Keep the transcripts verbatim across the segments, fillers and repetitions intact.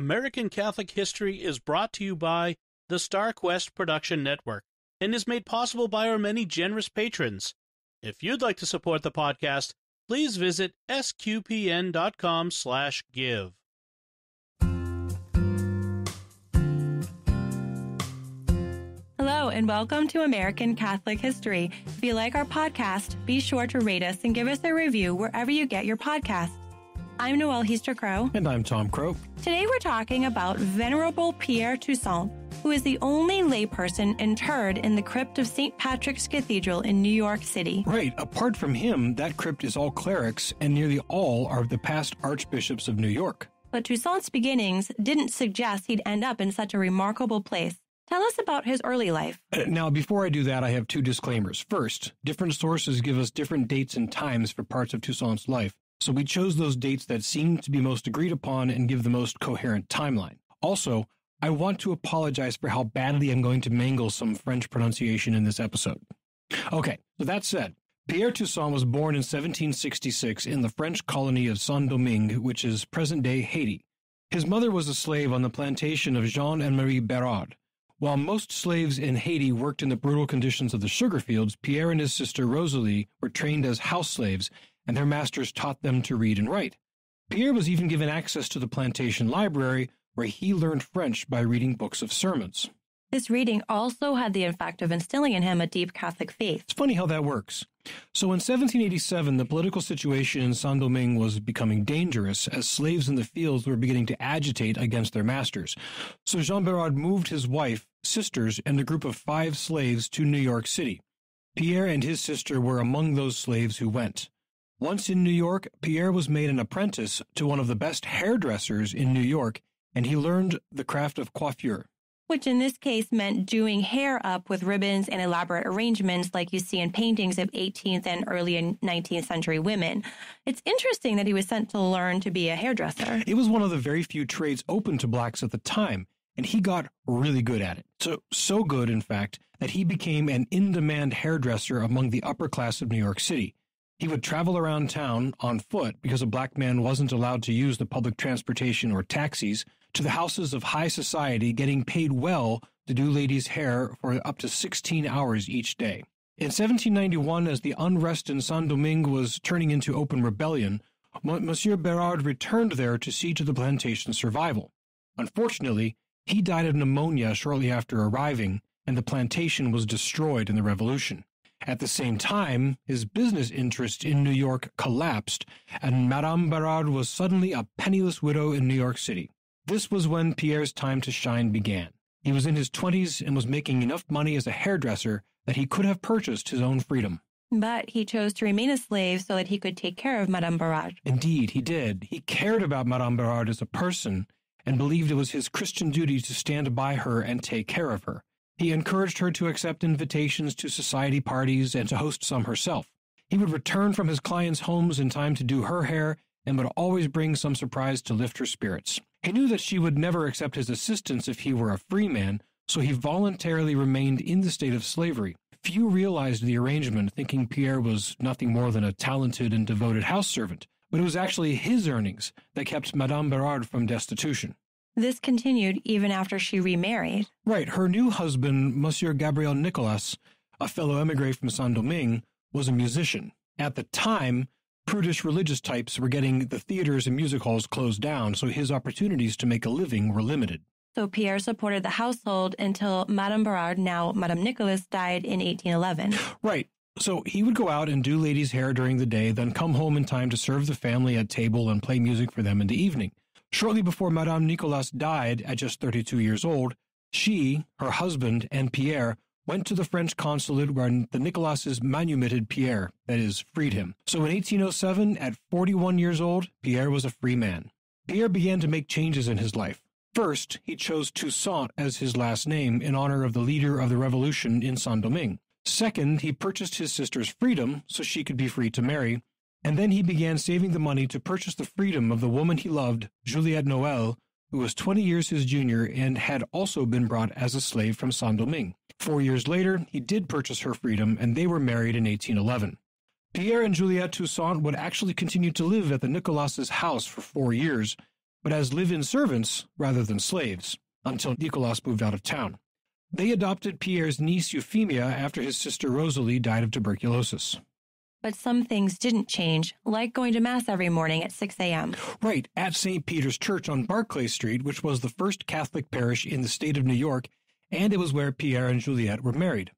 American Catholic History is brought to you by the StarQuest Production Network and is made possible by our many generous patrons. If you'd like to support the podcast, please visit sqpn.com slash give. Hello and welcome to American Catholic History. If you like our podcast, be sure to rate us and give us a review wherever you get your podcasts. I'm Noelle Heaster-Crowe. And I'm Tom Croak. Today we're talking about Venerable Pierre Toussaint, who is the only layperson interred in the crypt of Saint Patrick's Cathedral in New York City. Right. Apart from him, that crypt is all clerics, and nearly all are the past archbishops of New York. But Toussaint's beginnings didn't suggest he'd end up in such a remarkable place. Tell us about his early life. Now, before I do that, I have two disclaimers. First, different sources give us different dates and times for parts of Toussaint's life, so we chose those dates that seem to be most agreed upon and give the most coherent timeline. Also, I want to apologize for how badly I'm going to mangle some French pronunciation in this episode. Okay, so that said, Pierre Toussaint was born in seventeen sixty-six in the French colony of Saint-Domingue, which is present-day Haiti. His mother was a slave on the plantation of Jean-Marie Berard. While most slaves in Haiti worked in the brutal conditions of the sugar fields, Pierre and his sister Rosalie were trained as house slaves, and their masters taught them to read and write. Pierre was even given access to the plantation library, where he learned French by reading books of sermons. This reading also had the effect of instilling in him a deep Catholic faith. It's funny how that works. So in seventeen eighty-seven, the political situation in Saint-Domingue was becoming dangerous as slaves in the fields were beginning to agitate against their masters. So Jean Berard moved his wife, sisters, and a group of five slaves to New York City. Pierre and his sister were among those slaves who went. Once in New York, Pierre was made an apprentice to one of the best hairdressers in New York, and he learned the craft of coiffure, which in this case meant doing hair up with ribbons and elaborate arrangements like you see in paintings of eighteenth and early nineteenth century women. It's interesting that he was sent to learn to be a hairdresser. It was one of the very few trades open to blacks at the time, and he got really good at it. So, so good, in fact, that he became an in-demand hairdresser among the upper class of New York City. He would travel around town on foot because a black man wasn't allowed to use the public transportation or taxis, to the houses of high society, getting paid well to do ladies' hair for up to sixteen hours each day. In seventeen ninety-one, as the unrest in Saint-Domingue was turning into open rebellion, Monsieur Berard returned there to see to the plantation's survival. Unfortunately, he died of pneumonia shortly after arriving, and the plantation was destroyed in the revolution. At the same time, his business interests in New York collapsed, and Madame Berard was suddenly a penniless widow in New York City. This was when Pierre's time to shine began. He was in his twenties and was making enough money as a hairdresser that he could have purchased his own freedom. But he chose to remain a slave so that he could take care of Madame Berard. Indeed, he did. He cared about Madame Berard as a person and believed it was his Christian duty to stand by her and take care of her. He encouraged her to accept invitations to society parties and to host some herself. He would return from his clients' homes in time to do her hair and would always bring some surprise to lift her spirits. He knew that she would never accept his assistance if he were a free man, so he voluntarily remained in the state of slavery. Few realized the arrangement, thinking Pierre was nothing more than a talented and devoted house servant, but it was actually his earnings that kept Madame Berard from destitution. This continued even after she remarried. Right. Her new husband, Monsieur Gabriel Nicolas, a fellow émigré from Saint-Domingue, was a musician. At the time, prudish religious types were getting the theaters and music halls closed down, so his opportunities to make a living were limited. So Pierre supported the household until Madame Berard, now Madame Nicolas, died in eighteen eleven. Right. So he would go out and do ladies' hair during the day, then come home in time to serve the family at table and play music for them in the evening. Shortly before Madame Nicolas died, at just thirty-two years old, she, her husband, and Pierre went to the French consulate where the Nicolases manumitted Pierre, that is, freed him. So in eighteen oh seven, at forty-one years old, Pierre was a free man. Pierre began to make changes in his life. First, he chose Toussaint as his last name in honor of the leader of the revolution in Saint-Domingue. Second, he purchased his sister's freedom so she could be free to marry, and then he began saving the money to purchase the freedom of the woman he loved, Juliette Noël, who was twenty years his junior and had also been brought as a slave from Saint-Domingue. Four years later, he did purchase her freedom, and they were married in eighteen eleven. Pierre and Juliette Toussaint would actually continue to live at the Nicolas's house for four years, but as live-in servants rather than slaves, until Nicolas moved out of town. They adopted Pierre's niece Euphemia after his sister Rosalie died of tuberculosis. But some things didn't change, like going to Mass every morning at six a.m. Right, at Saint Peter's Church on Barclay Street, which was the first Catholic parish in the state of New York, and it was where Pierre and Juliette were married.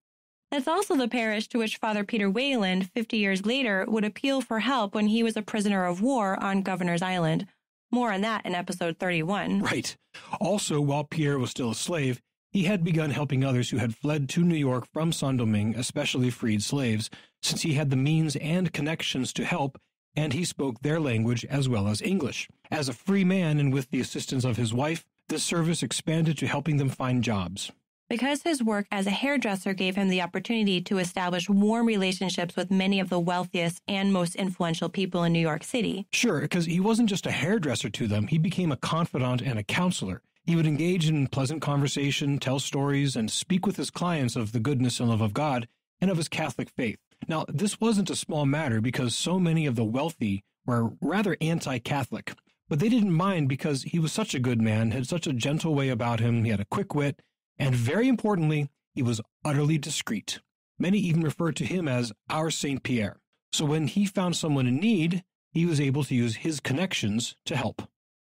That's also the parish to which Father Peter Wayland, fifty years later, would appeal for help when he was a prisoner of war on Governor's Island. More on that in episode thirty-one. Right. Also, while Pierre was still a slave, he had begun helping others who had fled to New York from Saint-Domingue, especially freed slaves, since he had the means and connections to help, and he spoke their language as well as English. As a free man and with the assistance of his wife, this service expanded to helping them find jobs. Because his work as a hairdresser gave him the opportunity to establish warm relationships with many of the wealthiest and most influential people in New York City. Sure, because he wasn't just a hairdresser to them. He became a confidant and a counselor. He would engage in pleasant conversation, tell stories, and speak with his clients of the goodness and love of God and of his Catholic faith. Now, this wasn't a small matter because so many of the wealthy were rather anti-Catholic. But they didn't mind because he was such a good man, had such a gentle way about him, he had a quick wit, and very importantly, he was utterly discreet. Many even referred to him as our Saint Pierre. So when he found someone in need, he was able to use his connections to help.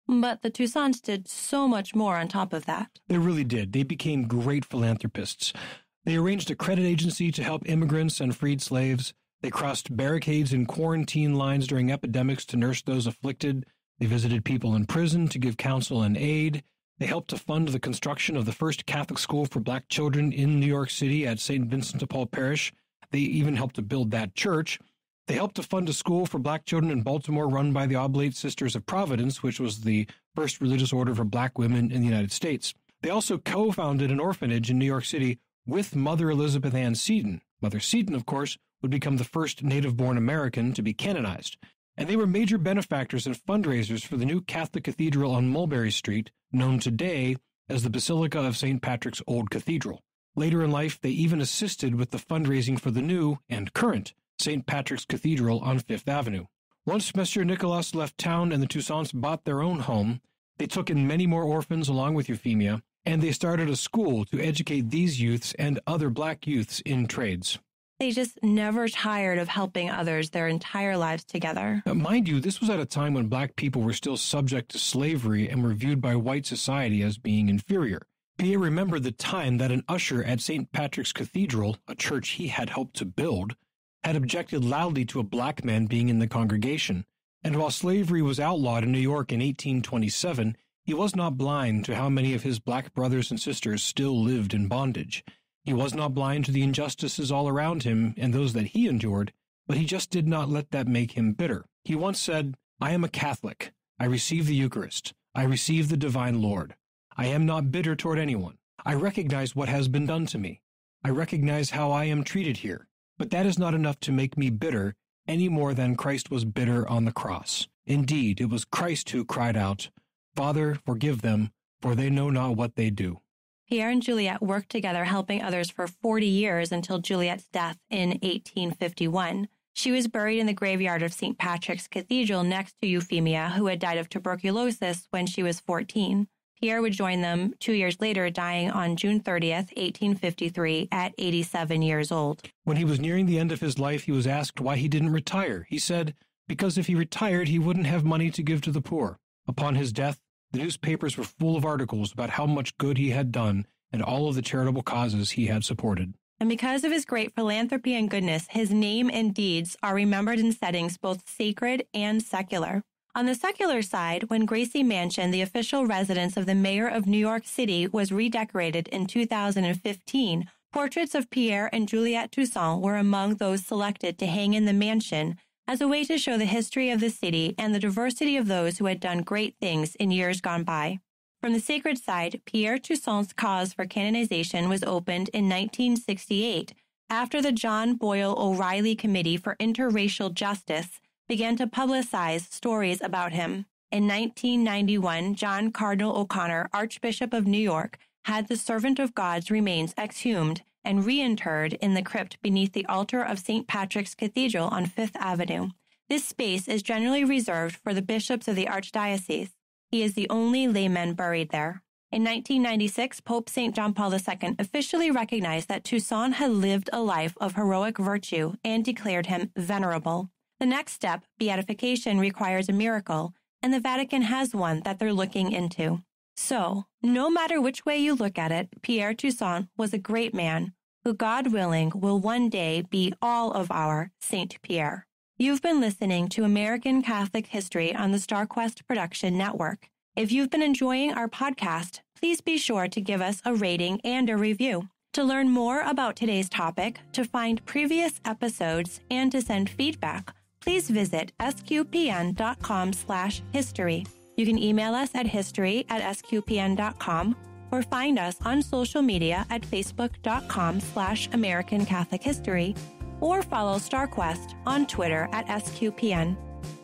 But the Toussaints did so much more on top of that. They really did. They became great philanthropists. They arranged a credit agency to help immigrants and freed slaves. They crossed barricades and quarantine lines during epidemics to nurse those afflicted. They visited people in prison to give counsel and aid. They helped to fund the construction of the first Catholic school for black children in New York City at Saint Vincent de Paul Parish. They even helped to build that church. They helped to fund a school for black children in Baltimore run by the Oblate Sisters of Providence, which was the first religious order for black women in the United States. They also co-founded an orphanage in New York City with Mother Elizabeth Ann Seton. Mother Seton, of course, would become the first native-born American to be canonized. And they were major benefactors and fundraisers for the new Catholic cathedral on Mulberry Street, known today as the Basilica of Saint Patrick's Old Cathedral. Later in life, they even assisted with the fundraising for the new and current Saint Patrick's Cathedral on Fifth Avenue. Once Monsieur Nicolas left town and the Toussaints bought their own home, they took in many more orphans along with Euphemia, and they started a school to educate these youths and other black youths in trades. They just never tired of helping others their entire lives together. Now, mind you, this was at a time when black people were still subject to slavery and were viewed by white society as being inferior. Pierre remembered the time that an usher at Saint Patrick's Cathedral, a church he had helped to build, had objected loudly to a black man being in the congregation. And while slavery was outlawed in New York in eighteen twenty-seven, he was not blind to how many of his black brothers and sisters still lived in bondage. He was not blind to the injustices all around him and those that he endured, but he just did not let that make him bitter. He once said, "I am a Catholic. I receive the Eucharist. I receive the Divine Lord. I am not bitter toward anyone. I recognize what has been done to me. I recognize how I am treated here. But that is not enough to make me bitter any more than Christ was bitter on the cross. Indeed, it was Christ who cried out, 'Father, forgive them, for they know not what they do.'" Pierre and Juliette worked together helping others for forty years until Juliette's death in eighteen fifty-one. She was buried in the graveyard of Saint Patrick's Cathedral next to Euphemia, who had died of tuberculosis when she was fourteen. Pierre would join them two years later, dying on June thirtieth, eighteen fifty-three, at eighty-seven years old. When he was nearing the end of his life, he was asked why he didn't retire. He said, because if he retired, he wouldn't have money to give to the poor. Upon his death, the newspapers were full of articles about how much good he had done and all of the charitable causes he had supported. And because of his great philanthropy and goodness, his name and deeds are remembered in settings both sacred and secular. On the secular side, when Gracie Mansion, the official residence of the mayor of New York City, was redecorated in two thousand fifteen, portraits of Pierre and Juliette Toussaint were among those selected to hang in the mansion as a way to show the history of the city and the diversity of those who had done great things in years gone by. From the sacred side, Pierre Toussaint's cause for canonization was opened in nineteen sixty-eight after the John Boyle O'Reilly Committee for Interracial Justice began to publicize stories about him. In nineteen ninety-one, John Cardinal O'Connor, Archbishop of New York, had the Servant of God's remains exhumed and reinterred in the crypt beneath the altar of Saint Patrick's Cathedral on Fifth Avenue. This space is generally reserved for the bishops of the archdiocese. He is the only layman buried there. In nineteen ninety-six, Pope Saint John Paul the Second officially recognized that Toussaint had lived a life of heroic virtue and declared him venerable. The next step, beatification, requires a miracle, and the Vatican has one that they're looking into. So, no matter which way you look at it, Pierre Toussaint was a great man who, God willing, will one day be all of our Saint Pierre. You've been listening to American Catholic History on the StarQuest Production Network. If you've been enjoying our podcast, please be sure to give us a rating and a review. To learn more about today's topic, to find previous episodes, and to send feedback, please visit S Q P N dot com slash history. You can email us at history at S Q P N dot com or find us on social media at Facebook dot com slash American Catholic History or follow StarQuest on Twitter at S Q P N.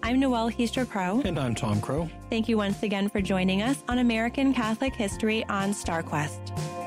I'm Noelle Heaster-Crow. And I'm Tom Crow. Thank you once again for joining us on American Catholic History on StarQuest.